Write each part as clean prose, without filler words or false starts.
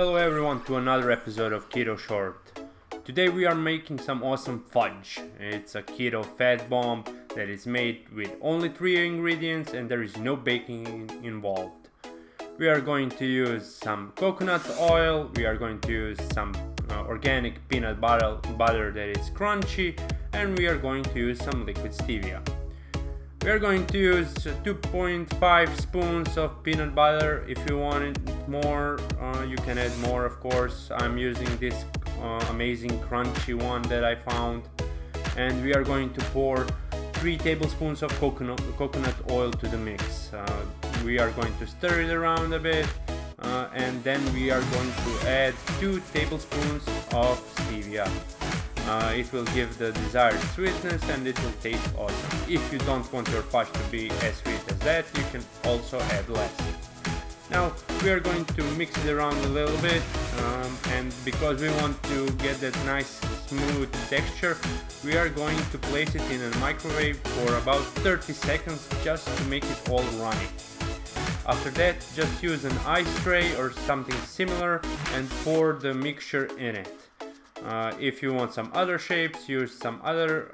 Hello everyone to another episode of Keto Short. Today we are making some awesome fudge. It's a keto fat bomb that is made with only 3 ingredients and there is no baking involved. We are going to use some coconut oil, we are going to use some organic peanut butter that is crunchy, and we are going to use some liquid stevia. We are going to use 2.5 spoons of peanut butter. If you want it more, you can add more, of course. I'm using this amazing crunchy one that I found. And we are going to pour 3 tablespoons of coconut oil to the mix. We are going to stir it around a bit. And then we are going to add 2 tablespoons of stevia. It will give the desired sweetness and it will taste awesome. If you don't want your fudge to be as sweet as that, you can also add less. Now we are going to mix it around a little bit, and because we want to get that nice smooth texture, we are going to place it in a microwave for about 30 seconds just to make it all runny. After that, just use an ice tray or something similar and pour the mixture in it. If you want some other shapes, use some other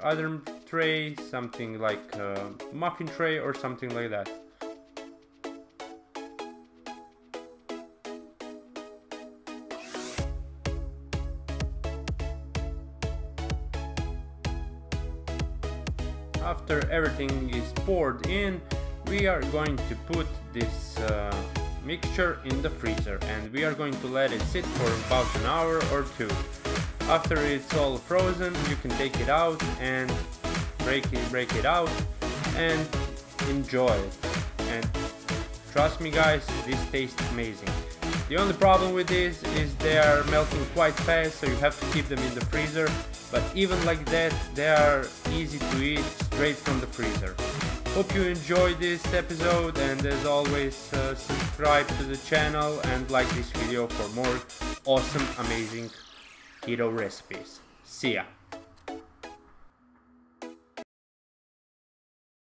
tray, something like a muffin tray or something like that. After everything is poured in, we are going to put this mixture in the freezer and we are going to let it sit for about an hour or two. After it's all frozen, you can take it out and break it out and enjoy it. And trust me guys, this tastes amazing. The only problem with this is they are melting quite fast, so you have to keep them in the freezer. But even like that, they are easy to eat straight from the freezer. Hope you enjoyed this episode, and as always, subscribe to the channel and like this video for more awesome, amazing recipes. See ya!